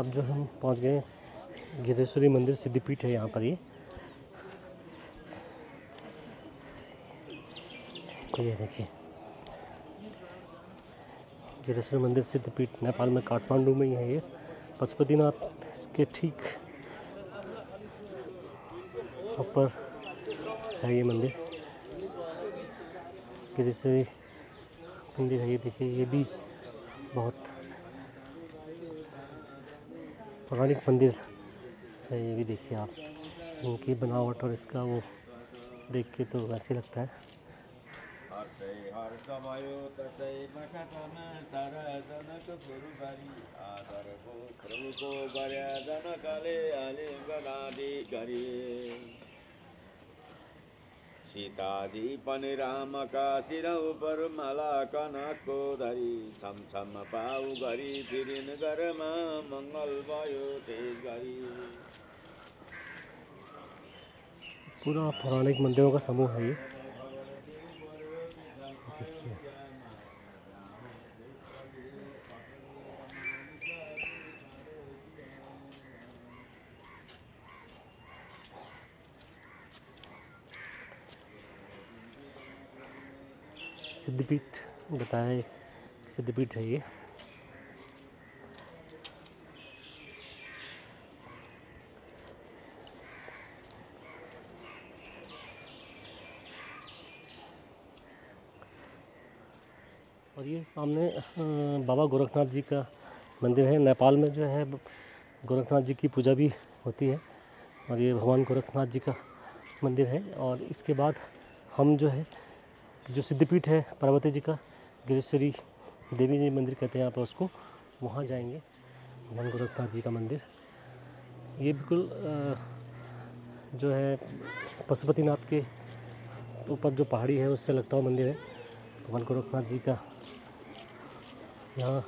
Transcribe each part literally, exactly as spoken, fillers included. अब जो हम पहुंच गए गुह्येश्वरी मंदिर, सिद्धपीठ है यहाँ पर। ये ये देखिए गुह्येश्वरी मंदिर सिद्धपीठ, नेपाल में काठमांडू में ही है ये। पशुपतिनाथ के ठीक ऊपर है ये मंदिर, गुह्येश्वरी मंदिर है ये। देखिए ये भी बहुत पौराणिक मंदिर है ये भी। देखिए आप इनकी बनावट और इसका वो देख के तो वैसे लगता है। सीताधिपन राम का सिरऊ पर मला कनक को धरी, समसम पाऊ घरी फिरिन गरमा मंगल भयो तेज घरी। पूरा पौराणिक मंदिरों का समूह है ये। सिद्धपीठ बताया, सिद्धपीठ है ये। और ये सामने बाबा गोरखनाथ जी का मंदिर है। नेपाल में जो है गोरखनाथ जी की पूजा भी होती है, और ये भगवान गोरखनाथ जी का मंदिर है। और इसके बाद हम जो है जो सिद्धपीठ है पार्वती जी का, गुह्येश्वरी देवी जी मंदिर कहते हैं यहाँ पर उसको, वहाँ जाएंगे। भगवान गोरखनाथ जी का मंदिर ये बिल्कुल जो है पशुपतिनाथ के ऊपर जो पहाड़ी है उससे लगता हुआ मंदिर है। भगवान गोरखनाथ जी का यहाँ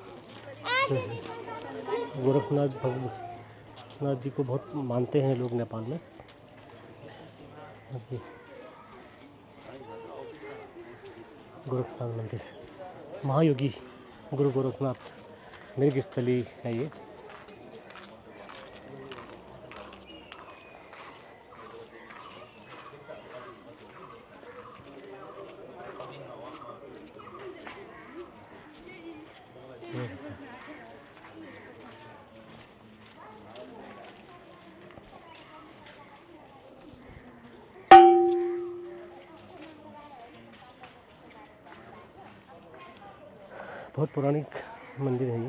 गोरखनाथ भगवान जी को बहुत मानते हैं लोग नेपाल में। गोरखनाथ मंदिर, महायोगी गुरु गोरखनाथ मृगस्थली है ये। बहुत पौराणिक मंदिर है ये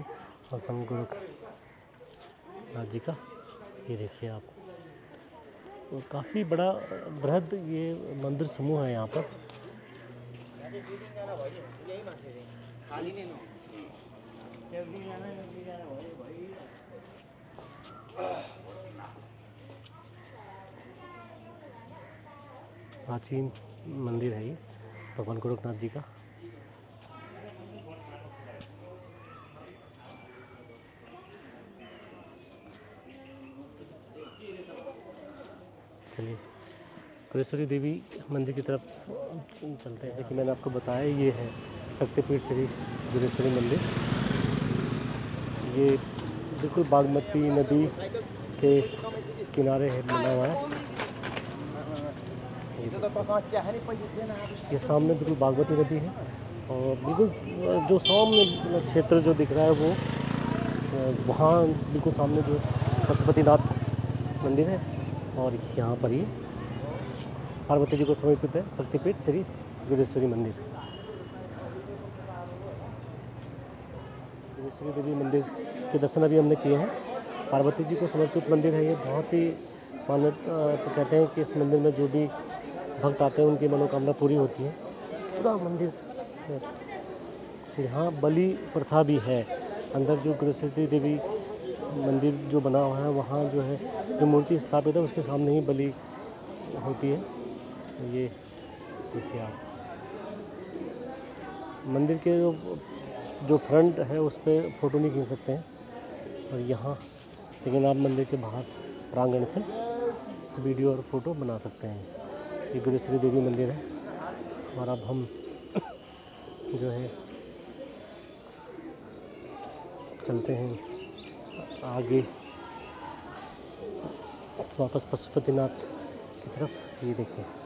भगवान गोरखनाथ जी का। ये देखिए आप, तो काफ़ी बड़ा बृहद ये मंदिर समूह है यहाँ पर। प्राचीन मंदिर है ये भगवान गोरखनाथ जी का। चलिए गुह्येश्वरी देवी मंदिर की तरफ चलते हैं। जैसे कि मैंने आपको बताया, ये है शक्तिपीठ श्री गुह्येश्वरी मंदिर। ये बिल्कुल बागमती नदी के किनारे है, बना हुआ है। ये सामने बिल्कुल बागमती नदी है, और बिल्कुल जो सामने क्षेत्र जो दिख रहा है वो, वहाँ बिल्कुल सामने जो पशुपतिनाथ मंदिर है, और यहाँ पर ही पार्वती जी को समर्पित है शक्तिपीठ श्री गुह्येश्वरी मंदिर। गुह्येश्वरी देवी मंदिर के दर्शन अभी हमने किए हैं। पार्वती जी को समर्पित मंदिर है ये। बहुत ही मान्यता तो कहते हैं कि इस मंदिर में जो भी भक्त आते हैं उनकी मनोकामना पूरी होती है। पूरा मंदिर, यहाँ बलि प्रथा भी है। अंदर जो गुह्येश्वरी देवी मंदिर जो बना हुआ है वहाँ जो है जो मूर्ति स्थापित है उसके सामने ही बलि होती है। ये देखिए आप, मंदिर के जो जो फ्रंट है उस पर फ़ोटो नहीं खींच सकते हैं, और यहाँ लेकिन आप मंदिर के बाहर प्रांगण से वीडियो और फोटो बना सकते हैं। ये गुह्येश्वरी देवी मंदिर है हमारा। अब हम जो है चलते हैं आगे वापस पशुपतिनाथ की तरफ। ये देखिए